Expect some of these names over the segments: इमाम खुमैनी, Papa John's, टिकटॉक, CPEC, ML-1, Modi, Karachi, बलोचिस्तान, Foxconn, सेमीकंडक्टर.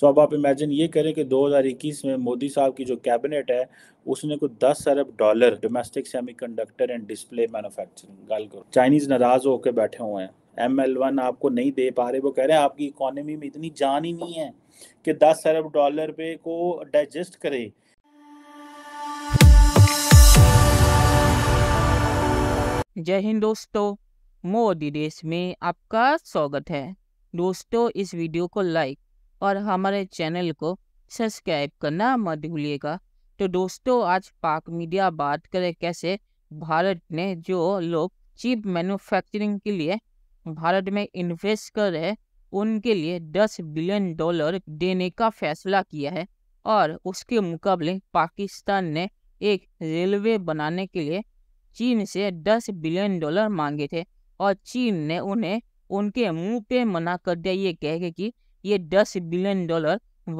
सो अब आप इमेजिन ये करें कि 2021 में मोदी साहब की जो कैबिनेट है उसने को $10 अरब domestic सेमीकंडक्टर and display manufacturing गल करो, चाइनीज़ नाराज़ होकर बैठे हुए हैं। ML-1 आपको नहीं दे पा रहे, वो कह रहे हैं आपकी इकोनॉमी में इतनी जान ही नहीं है कि $10 अरब पे को डाइजेस्ट करे। जय हिंद दोस्तों, मोदी देश में आपका स्वागत है। दोस्तों इस वीडियो को लाइक और हमारे चैनल को सब्सक्राइब करना मत भूलिएगा। तो दोस्तों आज पाक मीडिया बात करे कैसे भारत ने जो लोग चीप मैन्युफैक्चरिंग के लिए भारत में इन्वेस्ट कर रहे उनके लिए $10 बिलियन देने का फैसला किया है और उसके मुकाबले पाकिस्तान ने एक रेलवे बनाने के लिए चीन से $10 बिलियन मांगे थे और चीन ने उन्हें उनके मुंह पे मना कर दिया, ये कह के कि ये $10 बिलियन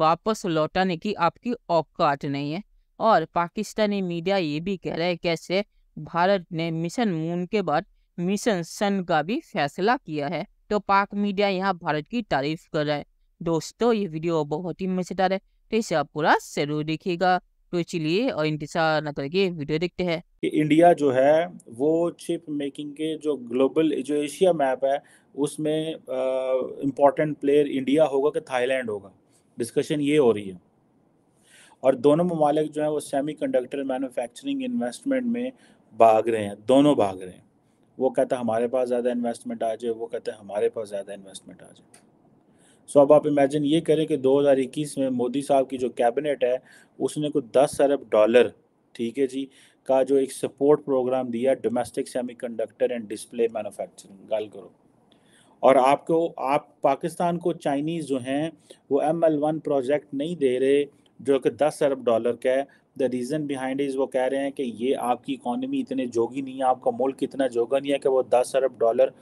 वापस लौटाने की आपकी औकात नहीं है। और पाकिस्तानी मीडिया ये भी कह रहा है कैसे भारत ने मिशन मून के बाद मिशन सन का भी फैसला किया है। तो पाक मीडिया यहाँ भारत की तारीफ कर रहा है। दोस्तों ये वीडियो बहुत ही मजेदार है, तो इसे आप पूरा जरूर देखिएगा। तो चलिए और इंतजार न करके वीडियो देखते हैं कि इंडिया जो है वो चिप मेकिंग के जो ग्लोबल जो एशिया मैप है उसमें इम्पोर्टेंट प्लेयर इंडिया होगा कि थाईलैंड होगा, डिस्कशन ये हो रही है। और दोनों ममालिक जो है वो सेमीकंडक्टर मैन्युफैक्चरिंग इन्वेस्टमेंट में भाग रहे हैं, दोनों भाग रहे हैं। वो कहता है हमारे पास ज़्यादा इन्वेस्टमेंट आ जाए, वो कहता है हमारे पास ज़्यादा इन्वेस्टमेंट आ जाए। सो अब आप इमेजिन ये करें कि 2021 में मोदी साहब की जो कैबिनेट है उसने को $10 अरब, ठीक है जी, का जो एक सपोर्ट प्रोग्राम दिया domestic सेमीकंडक्टर and display manufacturing गल करो। और आपको आप पाकिस्तान को चाइनीज़ जो हैं वो ML-1 प्रोजेक्ट नहीं दे रहे जो कि $10 अरब का है। द रीज़न बिहाइंड इज़ वो कह रहे हैं कि ये आपकी इकॉनमी इतने जोगी नहीं है, आपका मुल्क इतना जोगा नहीं है कि वो $10 अरब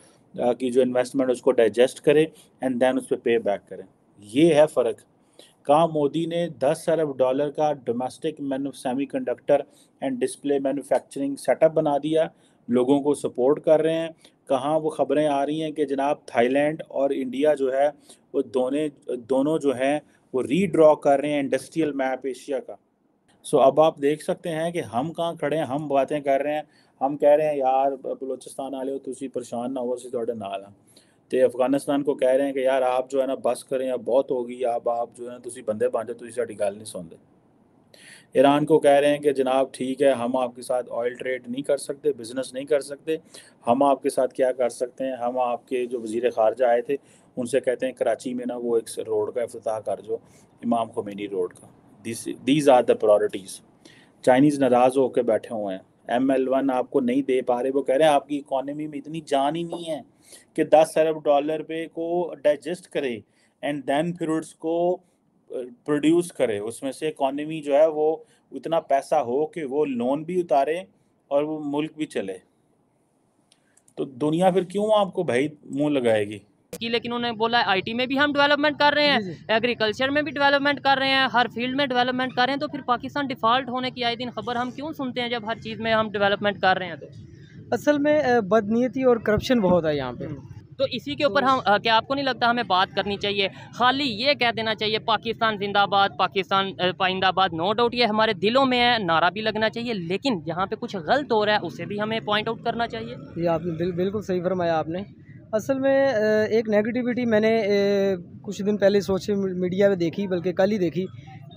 की जो इन्वेस्टमेंट उसको डाइजेस्ट करे एंड देन उस पर पे बैक करें। ये है फ़र्क। कहाँ मोदी ने $10 अरब का domestic सेमीकंडक्टर and display manufacturing setup बना दिया, लोगों को सपोर्ट कर रहे हैं। कहाँ वो ख़बरें आ रही हैं कि जनाब थाईलैंड और इंडिया जो है वो दोनों जो हैं वो रीड्रॉ कर रहे हैं इंडस्ट्रियल मैप एशिया का। सो अब आप देख सकते हैं कि हम कहाँ खड़े हैं। हम बातें कर रहे हैं, हम कह रहे हैं यार बलोचिस्तान वाले हो तुम परेशान ना हो असीं तुहाडे नाल हां, तो अफगानिस्तान को कह रहे हैं कि यार आप जो है ना बस करें, अब बहुत हो गई, अब आप जो है ना तुम बंदे बन जाओ, तुम साडी गल नहीं सुनते। ईरान को कह रहे हैं कि जनाब ठीक है, हम आपके साथ ऑयल ट्रेड नहीं कर सकते, बिजनेस नहीं कर सकते, हम आपके साथ क्या कर सकते हैं, हम आपके जो वज़ीर ख़ारजा आए थे उनसे कहते हैं कराची में ना वो एक रोड का इफ्तिताह कर जो इमाम खुमैनी रोड का। These are the priorities. Chinese नाराज़ होकर बैठे हुए हैं। ML-1 आपको नहीं दे पा रहे, वो कह रहे हैं आपकी इकोनॉमी में इतनी जान ही नहीं है कि $10 अरब पे को डाइजेस्ट करे एंड देन फिर उसको प्रोड्यूस करे, उसमें से इकोनॉमी जो है वो इतना पैसा हो कि वो लोन भी उतारे और वो मुल्क भी चले। तो दुनिया फिर क्यों आपको भाई मुँह लगाएगी कि, लेकिन उन्होंने बोला IT में भी हम डेवलपमेंट कर रहे हैं, एग्रीकल्चर में भी डेवलपमेंट कर रहे हैं, हर फील्ड में डेवलपमेंट कर रहे हैं। तो फिर पाकिस्तान डिफ़ॉल्ट होने की आए दिन खबर हम क्यों सुनते हैं जब हर चीज़ में हम डेवलपमेंट कर रहे हैं? तो असल में बदनीयती और करप्शन बहुत है यहाँ पे। तो इसी के ऊपर हम क्या आपको नहीं लगता हमें बात करनी चाहिए? खाली ये कह देना चाहिए पाकिस्तान जिंदाबाद, पाकिस्तान पाइंदाबाद, नो डाउट ये हमारे दिलों में है, नारा भी लगना चाहिए, लेकिन जहाँ पे कुछ गलत हो रहा है उसे भी हमें पॉइंट आउट करना चाहिए। ये आपने बिल्कुल सही फरमाया आपने। असल में एक नेगेटिविटी मैंने कुछ दिन पहले सोशल मीडिया में देखी, बल्कि कल ही देखी,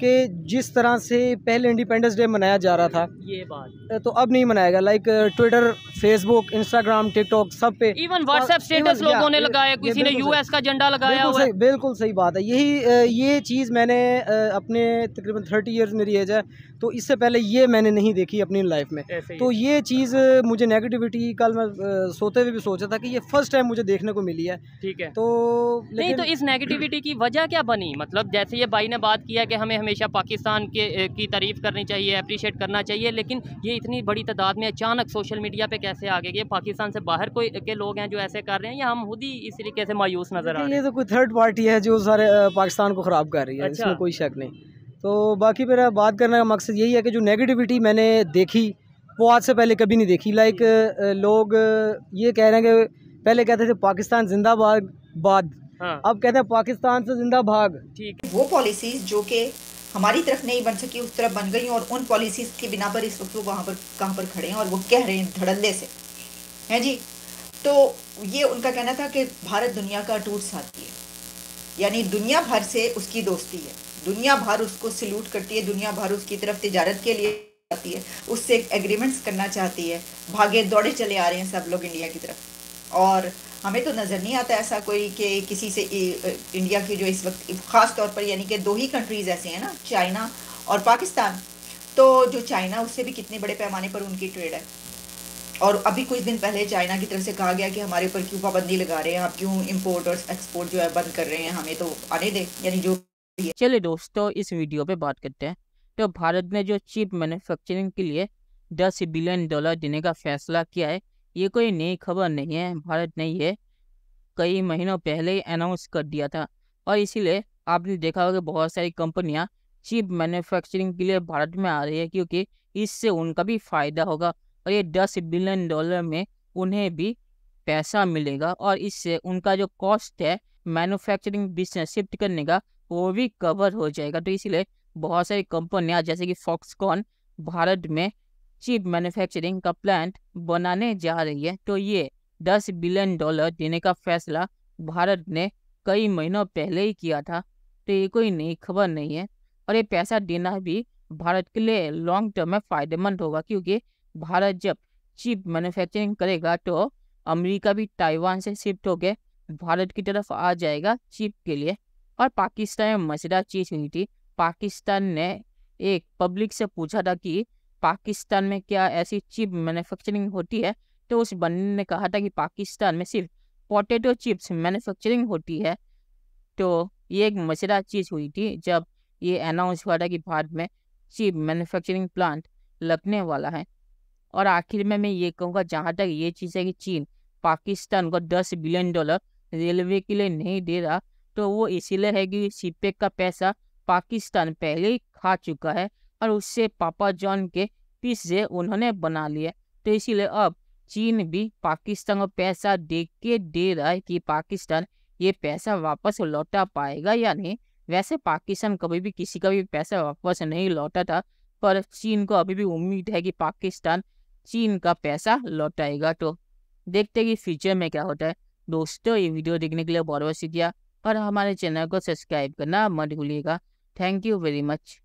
कि जिस तरह से पहले इंडिपेंडेंस डे मनाया जा रहा था ये बात तो अब नहीं मनाएगा। Like Twitter, Facebook, Instagram, टिकटॉक, सब पे इवन व्हाट्सएप स्टेटस लोगों ने लगाया, किसी ने US का झंडा लगाया हुआ है। बिल्कुल सही बात है। यही ये चीज़ मैंने अपने तकरीबन 30 ईयर्स मेरी एज है, तो इससे पहले ये मैंने नहीं देखी अपनी लाइफ में। तो ये चीज़ मुझे नेगेटिविटी कल मैं सोते हुए भी सोचा था कि ये फर्स्ट टाइम मुझे देखने को मिली है। ठीक है, तो नहीं तो इस नेगेटिविटी की वजह क्या बनी? मतलब जैसे ये भाई ने बात किया कि हमें हमेशा पाकिस्तान की तारीफ करनी चाहिए, अप्रिशिएट करना चाहिए, लेकिन ये इतनी बड़ी तादाद में अचानक सोशल मीडिया पे कैसे आ गए? पाकिस्तान से बाहर कोई के लोग हैं जो ऐसे कर रहे हैं या हम खुद ही इस तरीके से मायूस नजर आ रहे हैं? ये तो कोई थर्ड पार्टी है जो सारे पाकिस्तान को ख़राब कर रही है। अच्छा। इसमें कोई शक नहीं। तो बाकी मेरा बात करने का मकसद यही है कि जो नेगेटिविटी मैंने देखी वो आज से पहले कभी नहीं देखी। लाइक लोग ये कह रहे हैं कि पहले कहते थे पाकिस्तान जिंदाबाद, अब कहते हैं पाकिस्तान से जिंदा भाग। ठीक, वो पॉलिसीज जो कि हमारी तरफ नहीं बन सकी उस तरफ बन गई और उन पॉलिसीज के बिना पर इस वक्त वो वहाँ पर कहाँ पर खड़े हैं और वो कह रहे हैं धड़ल्ले से, है जी। तो ये उनका कहना था कि भारत दुनिया का अटूट साथी है, यानी दुनिया भर से उसकी दोस्ती है, दुनिया भर उसको सल्यूट करती है, दुनिया भर उसकी तरफ तिजारत के लिए आती है, उससे एग्रीमेंट्स करना चाहती है। भागे दौड़े चले आ रहे हैं सब लोग इंडिया की तरफ और हमें तो नज़र नहीं आता ऐसा कोई कि किसी से इंडिया की जो इस वक्त ख़ास तौर पर, यानी कि दो ही कंट्रीज़ ऐसे हैं ना, चाइना और पाकिस्तान। तो जो चाइना उससे भी कितने बड़े पैमाने पर उनकी ट्रेड है और अभी कुछ दिन पहले चाइना की तरफ से कहा गया कि हमारे ऊपर क्यों पाबंदी लगा रहे हैं आप, क्यों इम्पोर्ट और एक्सपोर्ट जो है बंद कर रहे हैं, हमें तो आने दें, यानी जो। चलिए दोस्तों इस वीडियो पे बात करते हैं। तो भारत ने जो चिप मैन्युफैक्चरिंग के लिए 10 बिलियन डॉलर देने का फैसला किया है, ये कोई नई खबर नहीं है, भारत ने ये कई महीनों पहले ही अनाउंस कर दिया था और इसीलिए आपने देखा होगा बहुत सारी कंपनियां चिप मैन्युफैक्चरिंग के लिए भारत में आ रही है क्योंकि इससे उनका भी फ़ायदा होगा और ये 10 बिलियन डॉलर में उन्हें भी पैसा मिलेगा और इससे उनका जो कॉस्ट है मैन्युफैक्चरिंग बिजनेस शिफ्ट करने का वो भी कवर हो जाएगा। तो इसीलिए बहुत सारी कंपनियां जैसे कि फॉक्सकॉन भारत में चिप मैन्युफैक्चरिंग का प्लांट बनाने जा रही है। तो ये 10 बिलियन डॉलर देने का फैसला भारत ने कई महीनों पहले ही किया था, तो ये कोई नई खबर नहीं है और ये पैसा देना भी भारत के लिए लॉन्ग टर्म में फ़ायदेमंद होगा क्योंकि भारत जब चिप मैन्युफैक्चरिंग करेगा तो अमेरिका भी ताइवान से शिफ्ट होकर भारत की तरफ आ जाएगा चिप के लिए। और पाकिस्तान में मजेदार चीज़ हुई थी, पाकिस्तान ने एक पब्लिक से पूछा था कि पाकिस्तान में क्या ऐसी चिप मैन्युफैक्चरिंग होती है, तो उस बंदे ने कहा था कि पाकिस्तान में सिर्फ पोटैटो चिप्स मैन्युफैक्चरिंग होती है। तो ये एक मजेदार चीज़ हुई थी जब ये अनाउंस हुआ था कि भारत में चिप मैन्युफैक्चरिंग प्लांट लगने वाला है। और आखिर में मैं ये कहूँगा, जहाँ तक ये चीज़ है कि चीन पाकिस्तान को 10 बिलियन डॉलर रेलवे के लिए नहीं दे रहा, तो वो इसीलिए है कि सीपेक का पैसा पाकिस्तान पहले ही खा चुका है और उससे पापा जॉन के पिज्जे उन्होंने बना लिए। तो इसीलिए अब चीन भी पाकिस्तान को पैसा दे के दे रहा है कि पाकिस्तान ये पैसा वापस लौटा पाएगा या नहीं। वैसे पाकिस्तान कभी भी किसी का भी पैसा वापस नहीं लौटा था, पर चीन को अभी भी उम्मीद है कि पाकिस्तान चीन का पैसा लौटाएगा। तो देखते हैं कि फ्यूचर में क्या होता है। दोस्तों ये वीडियो देखने के लिए बहुत बहुत शुक्रिया और हमारे चैनल को सब्सक्राइब करना मत भूलिएगा। Thank you very much.